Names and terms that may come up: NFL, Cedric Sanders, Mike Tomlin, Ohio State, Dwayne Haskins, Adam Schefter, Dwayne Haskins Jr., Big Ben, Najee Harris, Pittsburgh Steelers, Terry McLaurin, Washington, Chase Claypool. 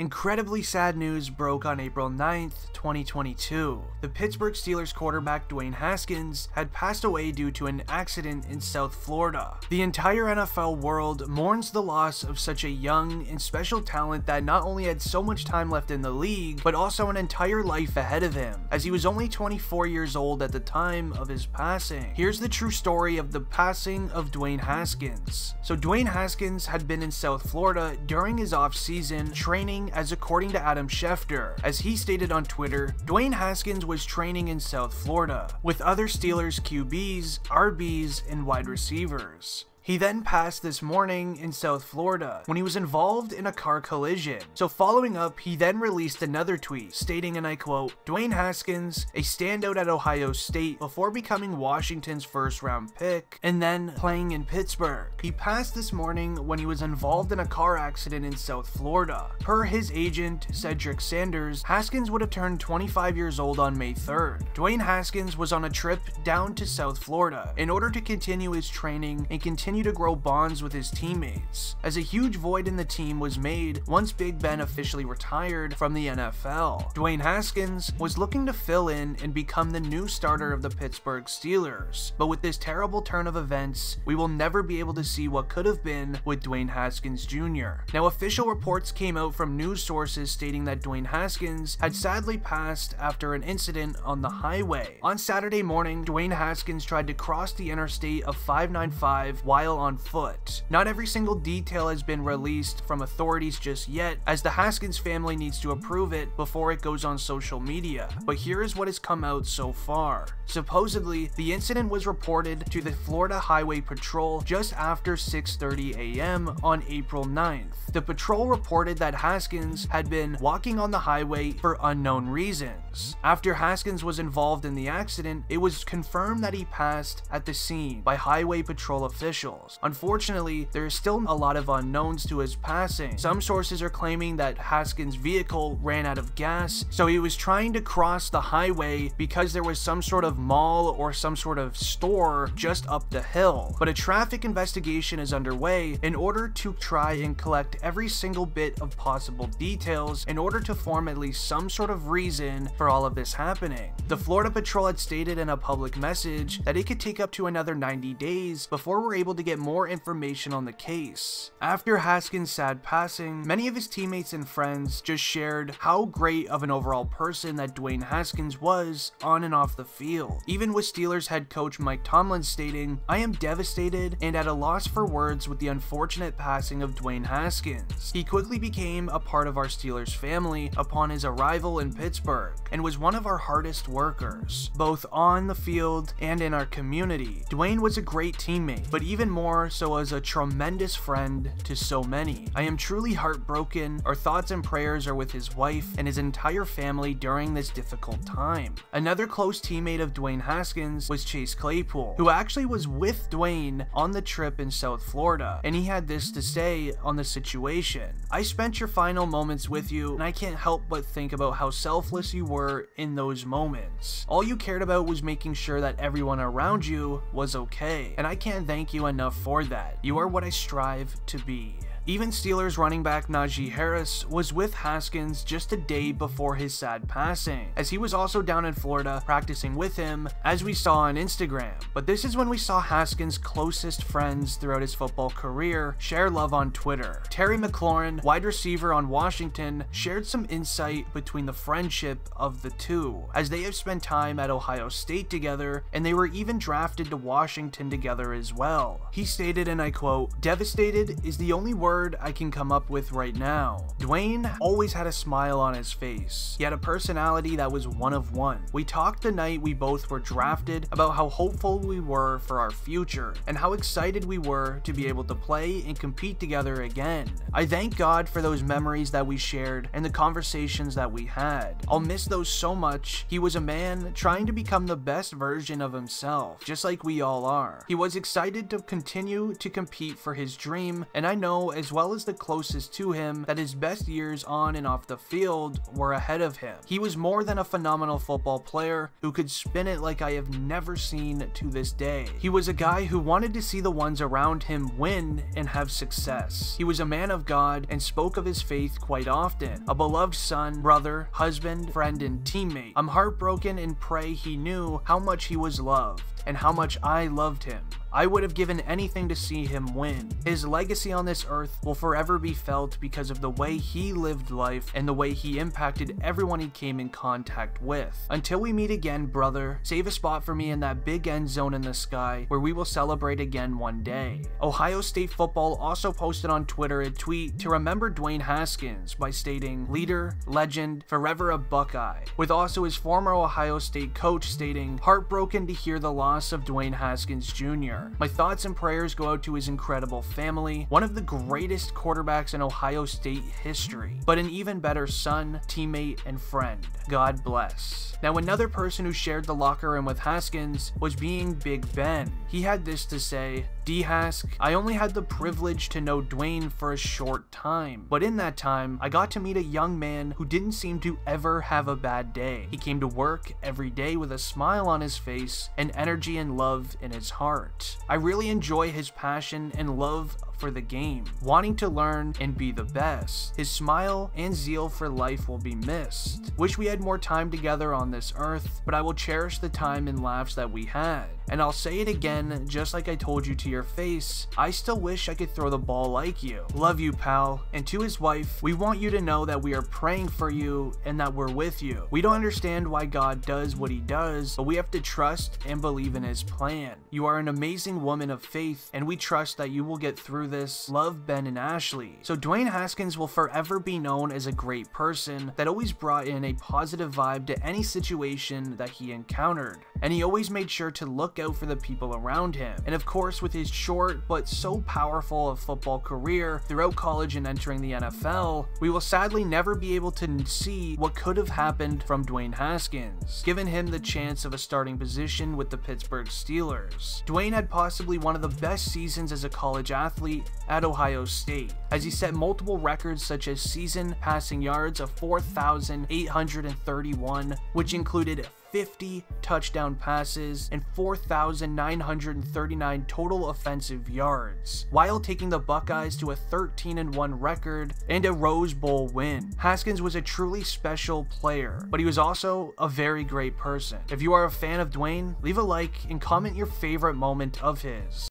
Incredibly sad news broke on April 9th, 2022. The Pittsburgh Steelers quarterback Dwayne Haskins had passed away due to an accident in South Florida. The entire NFL world mourns the loss of such a young and special talent that not only had so much time left in the league, but also an entire life ahead of him, as he was only 24 years old at the time of his passing. Here's the true story of the passing of Dwayne Haskins. So Dwayne Haskins had been in South Florida during his off-season training, as according to Adam Schefter. As he stated on Twitter, Dwayne Haskins was training in South Florida with other Steelers QBs, RBs, and wide receivers. He then passed this morning in South Florida when he was involved in a car collision. So following up, he then released another tweet stating, and I quote, "Dwayne Haskins, a standout at Ohio State before becoming Washington's first round pick and then playing in Pittsburgh. He passed this morning when he was involved in a car accident in South Florida. Per his agent, Cedric Sanders, Haskins would have turned 25 years old on May 3rd. Dwayne Haskins was on a trip down to South Florida in order to continue his training and continue to grow bonds with his teammates, as a huge void in the team was made once Big Ben officially retired from the NFL. Dwayne Haskins was looking to fill in and become the new starter of the Pittsburgh Steelers, but with this terrible turn of events, we will never be able to see what could have been with Dwayne Haskins Jr. Now, official reports came out from news sources stating that Dwayne Haskins had sadly passed after an incident on the highway. On Saturday morning, Dwayne Haskins tried to cross the Interstate 595 while on foot. Not every single detail has been released from authorities just yet, as the Haskins family needs to approve it before it goes on social media, but here is what has come out so far. Supposedly, the incident was reported to the Florida Highway Patrol just after 6:30 a.m. on April 9th. The patrol reported that Haskins had been walking on the highway for unknown reasons. After Haskins was involved in the accident, it was confirmed that he passed at the scene by Highway Patrol officials. Unfortunately, there is still a lot of unknowns to his passing. Some sources are claiming that Haskins' vehicle ran out of gas, so he was trying to cross the highway because there was some sort of mall or some sort of store just up the hill. But a traffic investigation is underway in order to try and collect every single bit of possible details in order to form at least some sort of reason for all of this happening. The Florida Patrol had stated in a public message that it could take up to another 90 days before we're able to get more information on the case. After Haskins' sad passing, many of his teammates and friends just shared how great of an overall person that Dwayne Haskins was on and off the field. Even with Steelers head coach Mike Tomlin stating, "I am devastated and at a loss for words with the unfortunate passing of Dwayne Haskins. He quickly became a part of our Steelers family upon his arrival in Pittsburgh and was one of our hardest workers, both on the field and in our community. Dwayne was a great teammate, but even more so as a tremendous friend to so many. I am truly heartbroken. Our thoughts and prayers are with his wife and his entire family during this difficult time." Another close teammate of Dwayne Haskins was Chase Claypool, who actually was with Dwayne on the trip in South Florida, and he had this to say on the situation. "I spent your final moments with you, and I can't help but think about how selfless you were in those moments. All you cared about was making sure that everyone around you was okay, and I can't thank you enough for that. You are what I strive to be." Even Steelers running back Najee Harris was with Haskins just a day before his sad passing, as he was also down in Florida practicing with him, as we saw on Instagram. But this is when we saw Haskins' closest friends throughout his football career share love on Twitter. Terry McLaurin, wide receiver on Washington, shared some insight between the friendship of the two, as they have spent time at Ohio State together, and they were even drafted to Washington together as well. He stated, and I quote, "Devastated is the only word I can come up with right now. Dwayne always had a smile on his face. He had a personality that was one of one. We talked the night we both were drafted about how hopeful we were for our future and how excited we were to be able to play and compete together again. I thank God for those memories that we shared and the conversations that we had. I'll miss those so much. He was a man trying to become the best version of himself, just like we all are. He was excited to continue to compete for his dream, and I know as well as the closest to him, that his best years on and off the field were ahead of him. He was more than a phenomenal football player who could spin it like I have never seen to this day. He was a guy who wanted to see the ones around him win and have success. He was a man of God and spoke of his faith quite often. A beloved son, brother, husband, friend, and teammate. I'm heartbroken and pray he knew how much he was loved and how much I loved him. I would have given anything to see him win. His legacy on this earth will forever be felt because of the way he lived life and the way he impacted everyone he came in contact with. Until we meet again, brother, save a spot for me in that big end zone in the sky where we will celebrate again one day. Ohio State football also posted on Twitter a tweet to remember Dwayne Haskins by stating, "Leader, legend, forever a Buckeye," with also his former Ohio State coach stating, "Heartbroken to hear the loss of Dwayne Haskins Jr. My thoughts and prayers go out to his incredible family, one of the greatest quarterbacks in Ohio State history, but an even better son, teammate, and friend. God bless." Now, another person who shared the locker room with Haskins was being Big Ben. He had this to say, "D-Hask, I only had the privilege to know Dwayne for a short time, but in that time, I got to meet a young man who didn't seem to ever have a bad day. He came to work every day with a smile on his face and energy and love in his heart. I really enjoy his passion and love for the game, wanting to learn and be the best. His smile and zeal for life will be missed. Wish we had more time together on this earth, but I will cherish the time and laughs that we had. And I'll say it again, just like I told you to your face, I still wish I could throw the ball like you. Love you, pal." And to his wife, "We want you to know that we are praying for you and that we're with you. We don't understand why God does what he does, but we have to trust and believe in his plan. You are an amazing woman of faith, and we trust that you will get through this. Love, Ben and Ashley." So Dwayne Haskins will forever be known as a great person that always brought in a positive vibe to any situation that he encountered, and he always made sure to look out for the people around him. And of course, with his short but so powerful of football career throughout college and entering the NFL, we will sadly never be able to see what could have happened from Dwayne Haskins, given him the chance of a starting position with the Pittsburgh Steelers. Dwayne had possibly one of the best seasons as a college athlete at Ohio State, as he set multiple records such as season passing yards of 4,831, which included 50 touchdown passes and 4,939 total offensive yards, while taking the Buckeyes to a 13-1 record and a Rose Bowl win. Haskins was a truly special player, but he was also a very great person. If you are a fan of Dwayne, leave a like and comment your favorite moment of his.